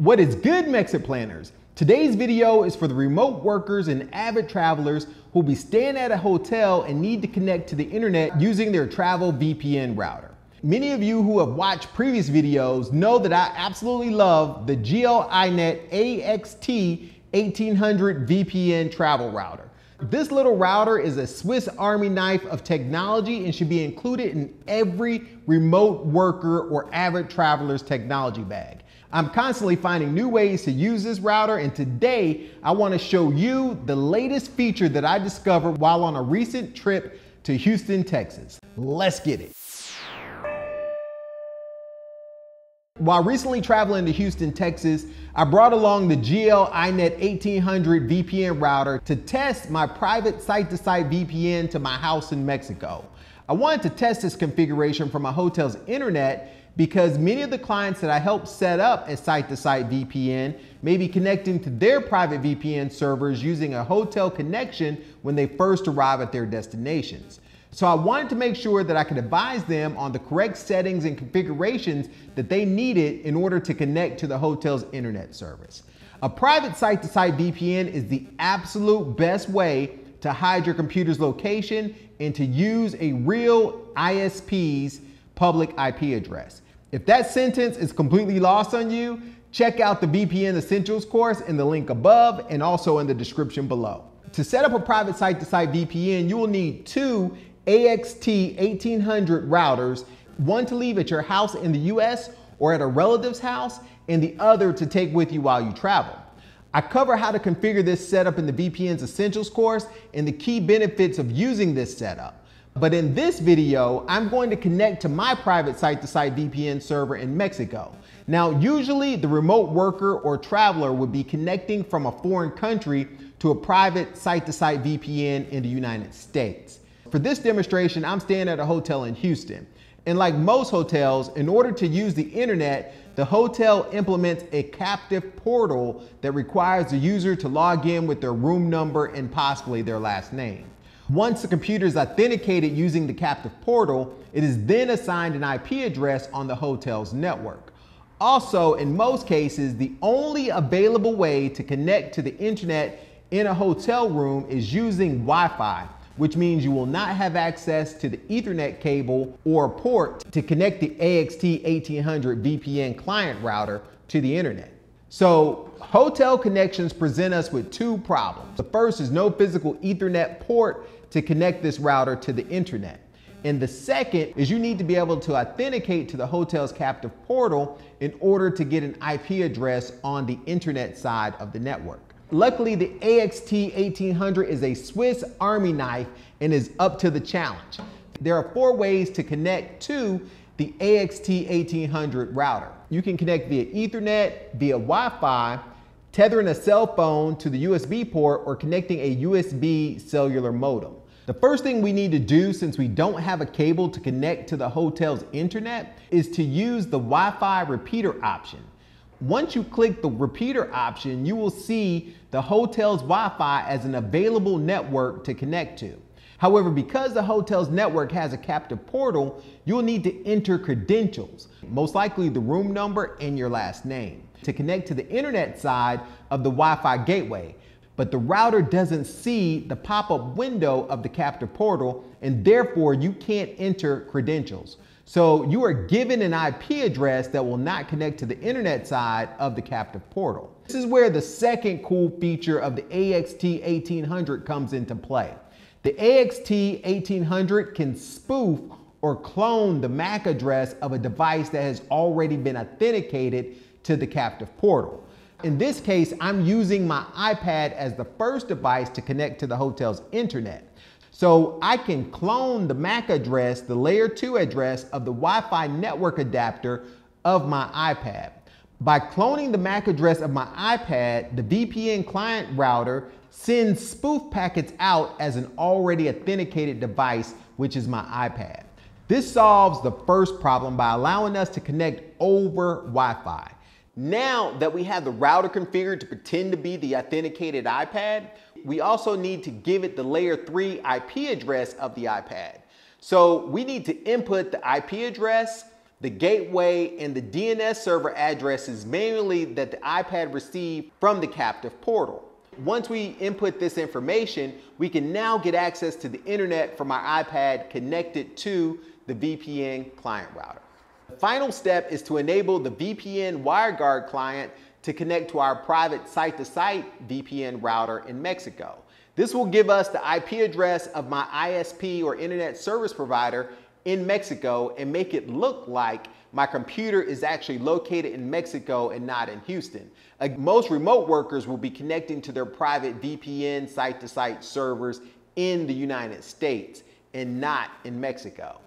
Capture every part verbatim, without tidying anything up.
What is good, Mexit planners? Today's video is for the remote workers and avid travelers who'll be staying at a hotel and need to connect to the internet using their travel V P N router. Many of you who have watched previous videos know that I absolutely love the G L dot i net A X T eighteen hundred V P N travel router. This little router is a Swiss Army knife of technology and should be included in every remote worker or avid traveler's technology bag. I'm constantly finding new ways to use this router, and today I want to show you the latest feature that I discovered while on a recent trip to Houston, Texas. Let's get it. While recently traveling to Houston, Texas, I brought along the G L dot i net eighteen hundred V P N router to test my private site-to-site V P N to my house in Mexico. I wanted to test this configuration from my hotel's internet because many of the clients that I helped set up as site-to-site V P N may be connecting to their private V P N servers using a hotel connection when they first arrive at their destinations. So I wanted to make sure that I could advise them on the correct settings and configurations that they needed in order to connect to the hotel's internet service. A private site-to-site V P N is the absolute best way to hide your computer's location and to use a real I S P's public I P address. If that sentence is completely lost on you, check out the V P N Essentials course in the link above and also in the description below. To set up a private site-to-site V P N, you will need two A X T eighteen hundred routers, one to leave at your house in the U S or at a relative's house, and the other to take with you while you travel. I cover how to configure this setup in the V P N's Essentials course and the key benefits of using this setup. But in this video, I'm going to connect to my private site-to-site V P N server in Mexico. Now, usually the remote worker or traveler would be connecting from a foreign country to a private site-to-site V P N in the United States. For this demonstration, I'm staying at a hotel in Houston. And like most hotels, in order to use the internet, the hotel implements a captive portal that requires the user to log in with their room number and possibly their last name. Once the computer is authenticated using the captive portal, it is then assigned an I P address on the hotel's network. Also, in most cases, the only available way to connect to the internet in a hotel room is using Wi-Fi, which means you will not have access to the Ethernet cable or port to connect the A X T eighteen hundred V P N client router to the internet. So hotel connections present us with two problems. The first is no physical Ethernet port to connect this router to the internet. And the second is you need to be able to authenticate to the hotel's captive portal in order to get an I P address on the internet side of the network. Luckily, the A X T eighteen hundred is a Swiss Army knife and is up to the challenge. There are four ways to connect to the A X T eighteen hundred router. You can connect via Ethernet, via Wi-Fi, tethering a cell phone to the U S B port, or connecting a U S B cellular modem. The first thing we need to do, since we don't have a cable to connect to the hotel's internet, is to use the Wi-Fi repeater option. Once you click the repeater option, you will see the hotel's Wi-Fi as an available network to connect to. However, because the hotel's network has a captive portal, you'll need to enter credentials, most likely the room number and your last name, to connect to the internet side of the Wi-Fi gateway. But the router doesn't see the pop-up window of the captive portal, and therefore you can't enter credentials. So you are given an I P address that will not connect to the internet side of the captive portal. This is where the second cool feature of the A X T eighteen hundred comes into play. The A X T eighteen hundred can spoof or clone the M A C address of a device that has already been authenticated to the captive portal. In this case, I'm using my iPad as the first device to connect to the hotel's internet. So I can clone the M A C address, the layer two address of the Wi-Fi network adapter of my iPad. By cloning the M A C address of my iPad, the V P N client router sends spoof packets out as an already authenticated device, which is my iPad. This solves the first problem by allowing us to connect over Wi-Fi. Now that we have the router configured to pretend to be the authenticated iPad, we also need to give it the layer three I P address of the iPad. So we need to input the I P address, the gateway, and the D N S server addresses manually that the iPad received from the captive portal. Once we input this information, we can now get access to the internet from our iPad connected to the V P N client router. The final step is to enable the V P N WireGuard client to connect to our private site-to-site V P N router in Mexico. This will give us the I P address of my I S P or internet service provider in Mexico and make it look like my computer is actually located in Mexico and not in Houston. Most remote workers will be connecting to their private V P N site-to-site servers in the United States and not in Mexico.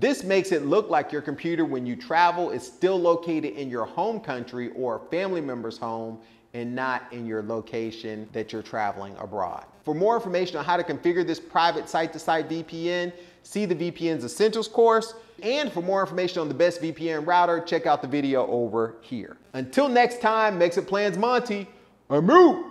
This makes it look like your computer when you travel is still located in your home country or a family member's home and not in your location that you're traveling abroad. For more information on how to configure this private site-to-site V P N, see the V P N's Essentials course. And for more information on the best V P N router, check out the video over here. Until next time, MexitPlans Monty, I'm out.